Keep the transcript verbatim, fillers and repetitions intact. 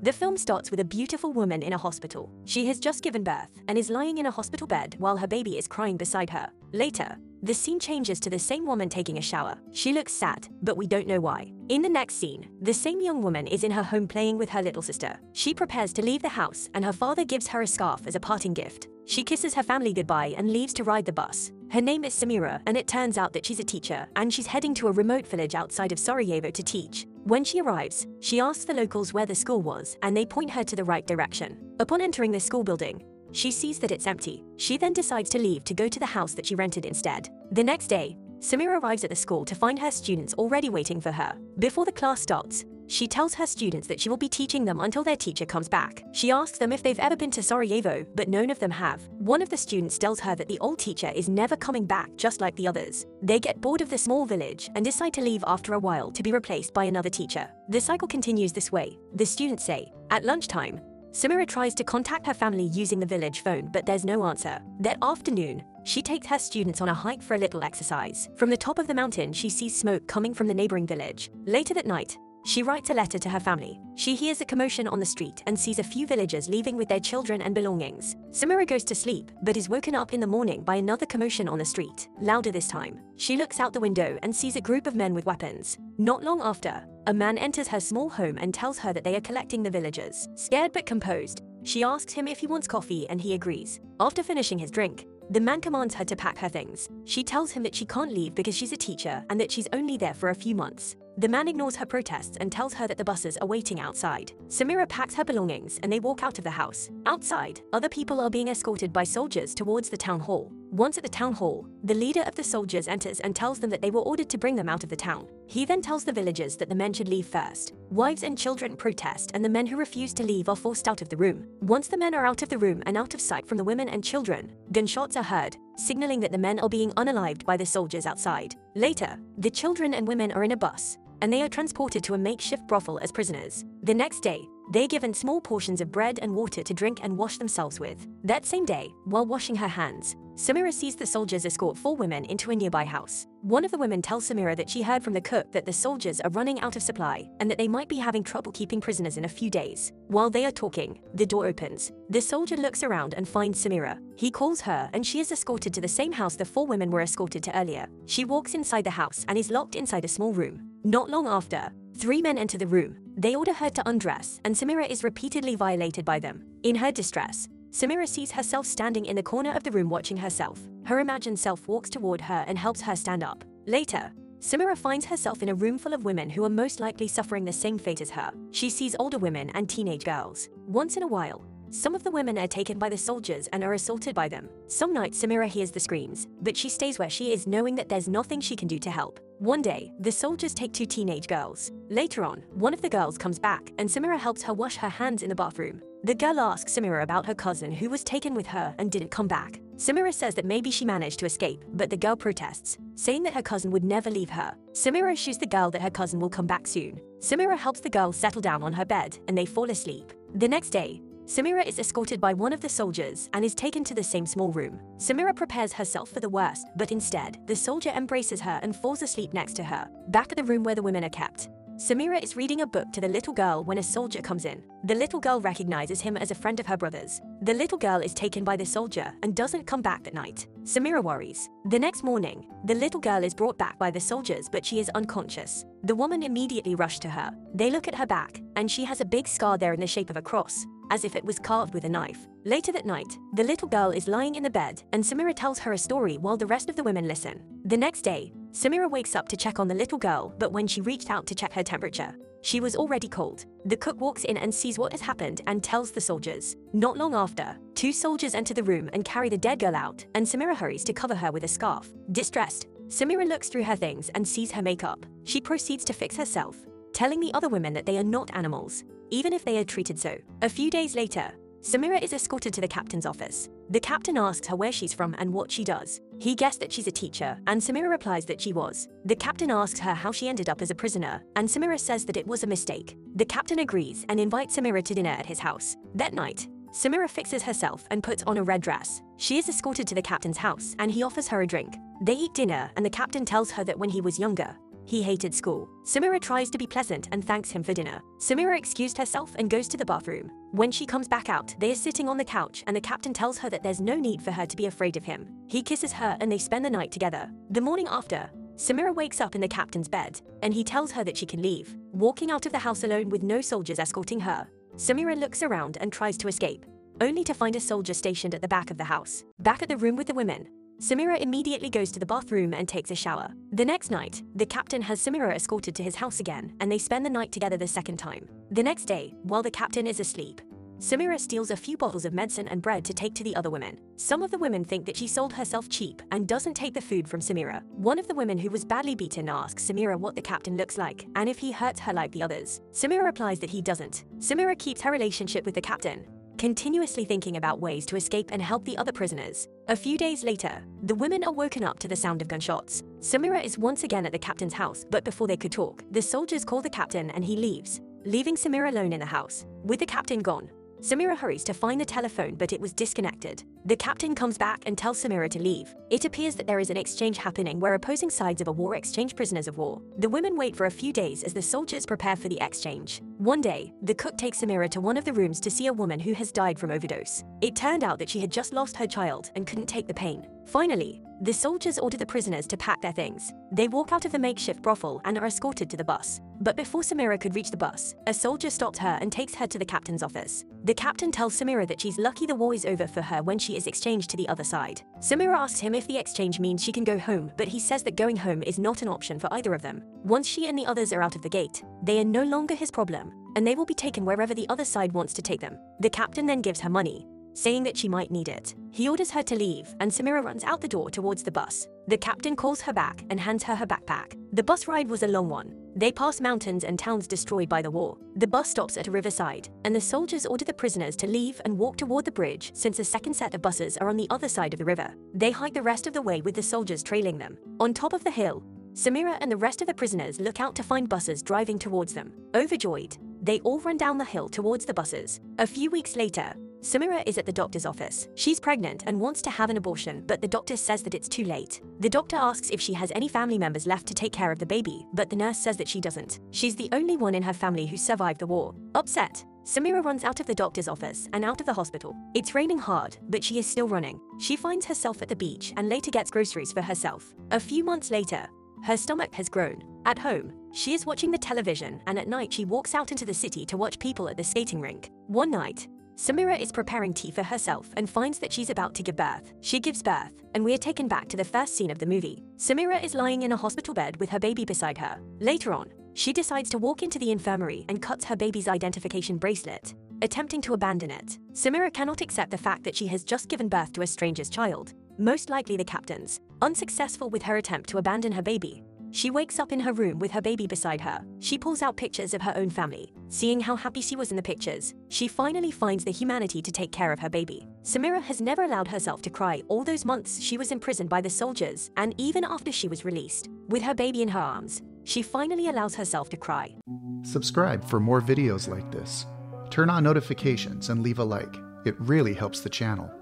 The film starts with a beautiful woman in a hospital. She has just given birth and is lying in a hospital bed while her baby is crying beside her. Later, the scene changes to the same woman taking a shower. She looks sad, but we don't know why. In the next scene, the same young woman is in her home playing with her little sister. She prepares to leave the house and her father gives her a scarf as a parting gift. She kisses her family goodbye and leaves to ride the bus. Her name is Samira, and it turns out that she's a teacher, and she's heading to a remote village outside of Sarajevo to teach. When she arrives, she asks the locals where the school was, and they point her to the right direction. Upon entering the school building, she sees that it's empty. She then decides to leave to go to the house that she rented instead. The next day, Samira arrives at the school to find her students already waiting for her. Before the class starts, she tells her students that she will be teaching them until their teacher comes back. She asks them if they've ever been to Sarajevo, but none of them have. One of the students tells her that the old teacher is never coming back, just like the others. They get bored of the small village and decide to leave after a while to be replaced by another teacher. The cycle continues this way, the students say. At lunchtime, Samira tries to contact her family using the village phone, but there's no answer. That afternoon, she takes her students on a hike for a little exercise. From the top of the mountain, she sees smoke coming from the neighboring village. Later that night, she writes a letter to her family. She hears a commotion on the street and sees a few villagers leaving with their children and belongings. Samira goes to sleep, but is woken up in the morning by another commotion on the street, louder this time. She looks out the window and sees a group of men with weapons. Not long after, a man enters her small home and tells her that they are collecting the villagers. Scared but composed, she asks him if he wants coffee and he agrees. After finishing his drink, the man commands her to pack her things. She tells him that she can't leave because she's a teacher and that she's only there for a few months. The man ignores her protests and tells her that the buses are waiting outside. Samira packs her belongings and they walk out of the house. Outside, other people are being escorted by soldiers towards the town hall. Once at the town hall, the leader of the soldiers enters and tells them that they were ordered to bring them out of the town. He then tells the villagers that the men should leave first. Wives and children protest and the men who refuse to leave are forced out of the room. Once the men are out of the room and out of sight from the women and children, gunshots are heard, signaling that the men are being unalived by the soldiers outside. Later, the children and women are in a bus, and they are transported to a makeshift brothel as prisoners. The next day, they are given small portions of bread and water to drink and wash themselves with. That same day, while washing her hands, Samira sees the soldiers escort four women into a nearby house. One of the women tells Samira that she heard from the cook that the soldiers are running out of supply and that they might be having trouble keeping prisoners in a few days. While they are talking, the door opens. The soldier looks around and finds Samira. He calls her and she is escorted to the same house the four women were escorted to earlier. She walks inside the house and is locked inside a small room. Not long after, three men enter the room. They order her to undress, and Samira is repeatedly violated by them. In her distress, Samira sees herself standing in the corner of the room watching herself. Her imagined self walks toward her and helps her stand up. Later, Samira finds herself in a room full of women who are most likely suffering the same fate as her. She sees older women and teenage girls. Once in a while, some of the women are taken by the soldiers and are assaulted by them. Some nights Samira hears the screams, but she stays where she is knowing that there's nothing she can do to help. One day, the soldiers take two teenage girls. Later on, one of the girls comes back and Samira helps her wash her hands in the bathroom. The girl asks Samira about her cousin who was taken with her and didn't come back. Samira says that maybe she managed to escape, but the girl protests, saying that her cousin would never leave her. Samira assures the girl that her cousin will come back soon. Samira helps the girl settle down on her bed and they fall asleep. The next day, Samira is escorted by one of the soldiers and is taken to the same small room. Samira prepares herself for the worst, but instead, the soldier embraces her and falls asleep next to her. Back at the room where the women are kept, Samira is reading a book to the little girl when a soldier comes in. The little girl recognizes him as a friend of her brother's. The little girl is taken by the soldier and doesn't come back that night. Samira worries. The next morning, the little girl is brought back by the soldiers, but she is unconscious. The woman immediately rushes to her. They look at her back, and she has a big scar there in the shape of a cross, as if it was carved with a knife. Later that night, the little girl is lying in the bed and Samira tells her a story while the rest of the women listen. The next day, Samira wakes up to check on the little girl, but when she reached out to check her temperature, she was already cold. The cook walks in and sees what has happened and tells the soldiers. Not long after, two soldiers enter the room and carry the dead girl out, and Samira hurries to cover her with a scarf. Distressed, Samira looks through her things and sees her makeup. She proceeds to fix herself, telling the other women that they are not animals, even if they are treated so. A few days later, Samira is escorted to the captain's office. The captain asks her where she's from and what she does. He guessed that she's a teacher, and Samira replies that she was. The captain asks her how she ended up as a prisoner, and Samira says that it was a mistake. The captain agrees and invites Samira to dinner at his house. That night, Samira fixes herself and puts on a red dress. She is escorted to the captain's house, and he offers her a drink. They eat dinner, and the captain tells her that when he was younger, He hated school. Samira tries to be pleasant and thanks him for dinner. Samira excused herself and goes to the bathroom. When she comes back out, they are sitting on the couch and the captain tells her that there's no need for her to be afraid of him. He kisses her and they spend the night together. The morning after, Samira wakes up in the captain's bed, and he tells her that she can leave, walking out of the house alone with no soldiers escorting her. Samira looks around and tries to escape, only to find a soldier stationed at the back of the house. Back at the room with the women, Samira immediately goes to the bathroom and takes a shower. The next night, the captain has Samira escorted to his house again, and they spend the night together the second time. The next day, while the captain is asleep, Samira steals a few bottles of medicine and bread to take to the other women. Some of the women think that she sold herself cheap and doesn't take the food from Samira. One of the women who was badly beaten asks Samira what the captain looks like and if he hurts her like the others. Samira replies that he doesn't. Samira keeps her relationship with the captain, continuously thinking about ways to escape and help the other prisoners. A few days later, the women are woken up to the sound of gunshots. Samira is once again at the captain's house, but before they could talk, the soldiers call the captain and he leaves, leaving Samira alone in the house. With the captain gone, Samira hurries to find the telephone, but it was disconnected. The captain comes back and tells Samira to leave. It appears that there is an exchange happening where opposing sides of a war exchange prisoners of war. The women wait for a few days as the soldiers prepare for the exchange. One day, the cook takes Samira to one of the rooms to see a woman who has died from overdose. It turned out that she had just lost her child and couldn't take the pain. Finally, the soldiers order the prisoners to pack their things. They walk out of the makeshift brothel and are escorted to the bus. But before Samira could reach the bus, a soldier stops her and takes her to the captain's office. The captain tells Samira that she's lucky the war is over for her when she is exchanged to the other side. Samira asks him if the exchange means she can go home, but he says that going home is not an option for either of them. Once she and the others are out of the gate, they are no longer his problem, and they will be taken wherever the other side wants to take them. The captain then gives her money, saying that she might need it. He orders her to leave, and Samira runs out the door towards the bus. The captain calls her back and hands her her backpack. The bus ride was a long one. They pass mountains and towns destroyed by the war. The bus stops at a riverside, and the soldiers order the prisoners to leave and walk toward the bridge since a second set of buses are on the other side of the river. They hike the rest of the way with the soldiers trailing them. On top of the hill, Samira and the rest of the prisoners look out to find buses driving towards them. Overjoyed, they all run down the hill towards the buses. A few weeks later, Samira is at the doctor's office. She's pregnant and wants to have an abortion, but the doctor says that it's too late. The doctor asks if she has any family members left to take care of the baby, but the nurse says that she doesn't. She's the only one in her family who survived the war. Upset, Samira runs out of the doctor's office and out of the hospital. It's raining hard, but she is still running. She finds herself at the beach and later gets groceries for herself. A few months later, her stomach has grown. At home, she is watching the television, and at night she walks out into the city to watch people at the skating rink. One night, Samira is preparing tea for herself and finds that she's about to give birth. She gives birth, and we are taken back to the first scene of the movie. Samira is lying in a hospital bed with her baby beside her. Later on, she decides to walk into the infirmary and cuts her baby's identification bracelet, attempting to abandon it. Samira cannot accept the fact that she has just given birth to a stranger's child, most likely the captain's. Unsuccessful with her attempt to abandon her baby, she wakes up in her room with her baby beside her. She pulls out pictures of her own family. Seeing how happy she was in the pictures, she finally finds the humanity to take care of her baby. Samira has never allowed herself to cry all those months she was imprisoned by the soldiers, and even after she was released, with her baby in her arms, she finally allows herself to cry. Subscribe for more videos like this. Turn on notifications and leave a like. It really helps the channel.